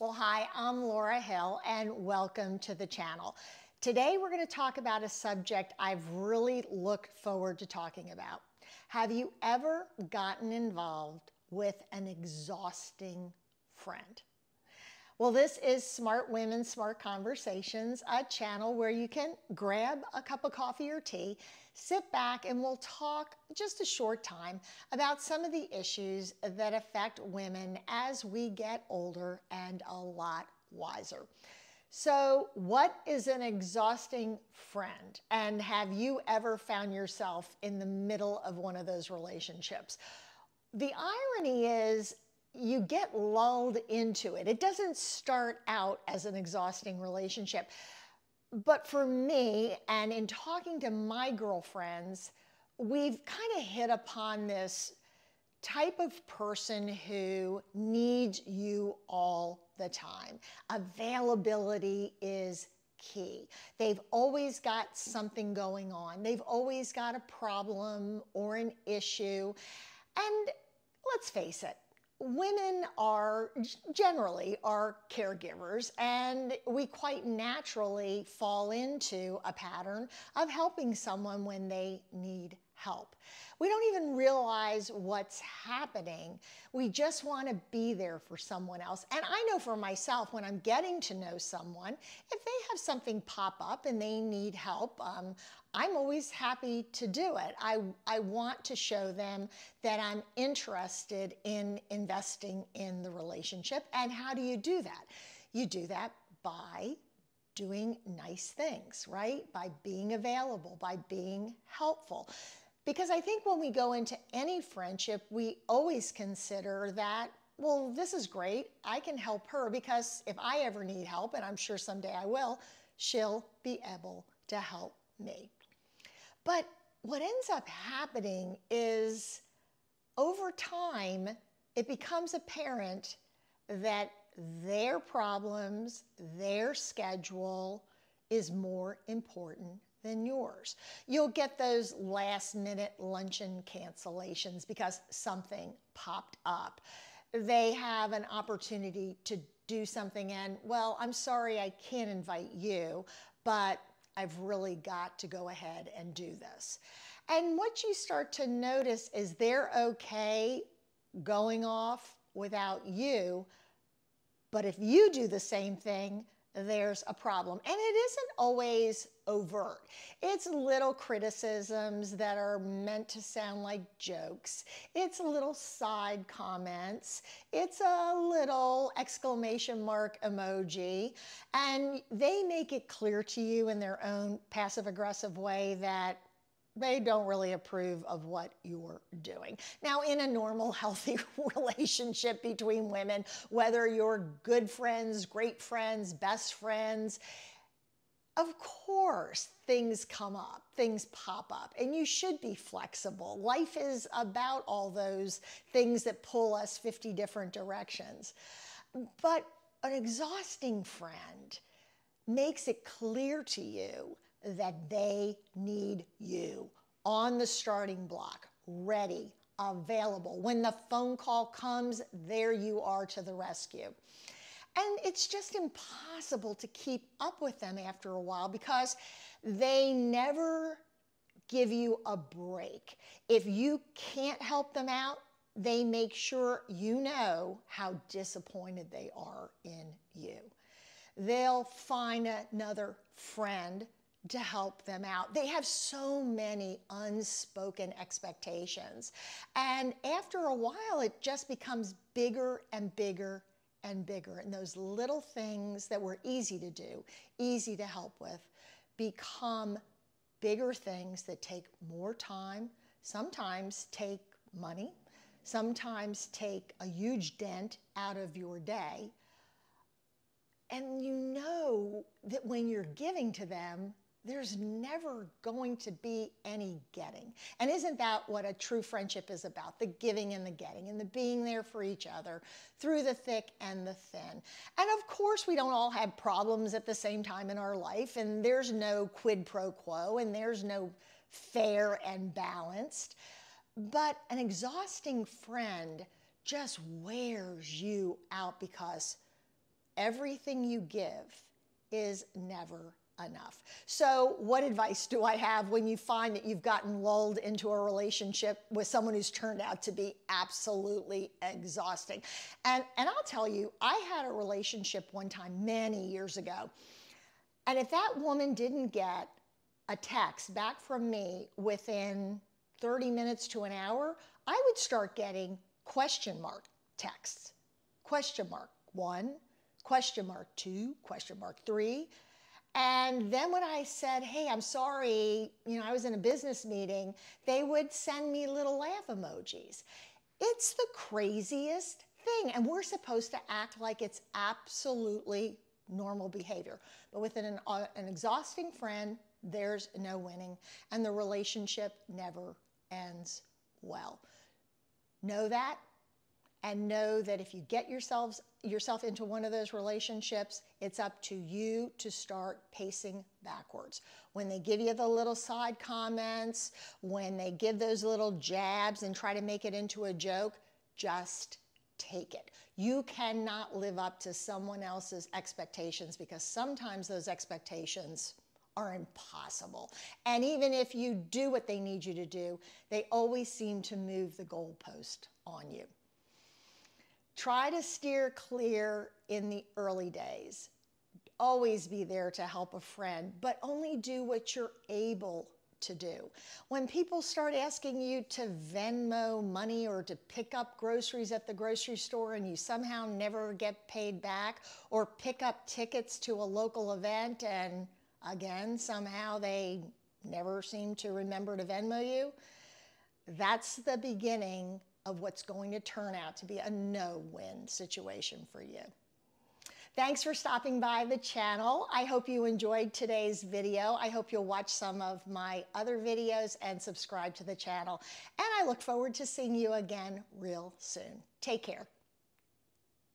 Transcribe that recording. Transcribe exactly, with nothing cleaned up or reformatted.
Well, hi, I'm Laura Hill, and welcome to the channel. Today, we're going to talk about a subject I've really looked forward to talking about. Have you ever gotten involved with an exhausting friend? Well, this is Smart Women, Smart Conversations, a channel where you can grab a cup of coffee or tea, sit back, and we'll talk just a short time about some of the issues that affect women as we get older and a lot wiser. So, what is an exhausting friend? And have you ever found yourself in the middle of one of those relationships? The irony is, you get lulled into it. It doesn't start out as an exhausting relationship. But for me, and in talking to my girlfriends, we've kind of hit upon this type of person who needs you all the time. Availability is key. They've always got something going on. They've always got a problem or an issue. And let's face it, women are generally are caregivers, and we quite naturally fall into a pattern of helping someone when they need help. We don't even realize what's happening. We just want to be there for someone else. And I know for myself, when I'm getting to know someone, if they have something pop up and they need help, um, I'm always happy to do it. I, I want to show them that I'm interested in investing in the relationship. And how do you do that? You do that by doing nice things, right? By being available, by being helpful. Because I think when we go into any friendship, we always consider that, well, this is great. I can help her because if I ever need help, and I'm sure someday I will, she'll be able to help me. But what ends up happening is over time, it becomes apparent that their problems, their schedule is more important than yours. You'll get those last minute luncheon cancellations because something popped up. They have an opportunity to do something and, well, I'm sorry I can't invite you, but I've really got to go ahead and do this. And what you start to notice is they're okay going off without you, but if you do the same thing, there's a problem. And it isn't always overt. It's little criticisms that are meant to sound like jokes. It's little side comments. It's a little exclamation mark emoji. And they make it clear to you in their own passive-aggressive way that they don't really approve of what you're doing. Now, in a normal, healthy relationship between women, whether you're good friends, great friends, best friends, of course, things come up, things pop up, and you should be flexible. Life is about all those things that pull us fifty different directions. But an exhausting friend makes it clear to you that they need you on the starting block, ready, available. When the phone call comes, there you are to the rescue. And it's just impossible to keep up with them after a while because they never give you a break. If you can't help them out, they make sure you know how disappointed they are in you. They'll find another friend to help them out. They have so many unspoken expectations. And after a while, it just becomes bigger and bigger and bigger. And those little things that were easy to do, easy to help with, become bigger things that take more time, sometimes take money, sometimes take a huge dent out of your day. And you know that when you're giving to them, there's never going to be any getting. And isn't that what a true friendship is about? The giving and the getting and the being there for each other through the thick and the thin. And of course, we don't all have problems at the same time in our life, and there's no quid pro quo, and there's no fair and balanced. But an exhausting friend just wears you out because everything you give is never enough. So what advice do I have when you find that you've gotten lulled into a relationship with someone who's turned out to be absolutely exhausting? And, and I'll tell you, I had a relationship one time many years ago, and if that woman didn't get a text back from me within thirty minutes to an hour, I would start getting question mark texts. Question mark one, question mark two, question mark three. And then when I said, hey, I'm sorry, you know, I was in a business meeting, they would send me little laugh emojis. It's the craziest thing. And we're supposed to act like it's absolutely normal behavior. But with an, uh, an exhausting friend, there's no winning, and the relationship never ends well. Know that, and know that if you get yourselves yourself into one of those relationships, it's up to you to start pacing backwards. When they give you the little side comments, when they give those little jabs and try to make it into a joke, just take it. You cannot live up to someone else's expectations, because sometimes those expectations are impossible. And even if you do what they need you to do, they always seem to move the goalpost on you. Try to steer clear in the early days. Always be there to help a friend, but only do what you're able to do. When people start asking you to Venmo money or to pick up groceries at the grocery store and you somehow never get paid back, or pick up tickets to a local event and again, somehow they never seem to remember to Venmo you, that's the beginning of what's going to turn out to be a no-win situation for you. Thanks for stopping by the channel. I hope you enjoyed today's video. I hope you'll watch some of my other videos and subscribe to the channel. And I look forward to seeing you again real soon. Take care.